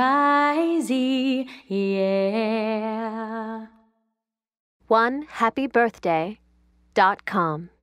Raisy, yeah. 1happybirthday.com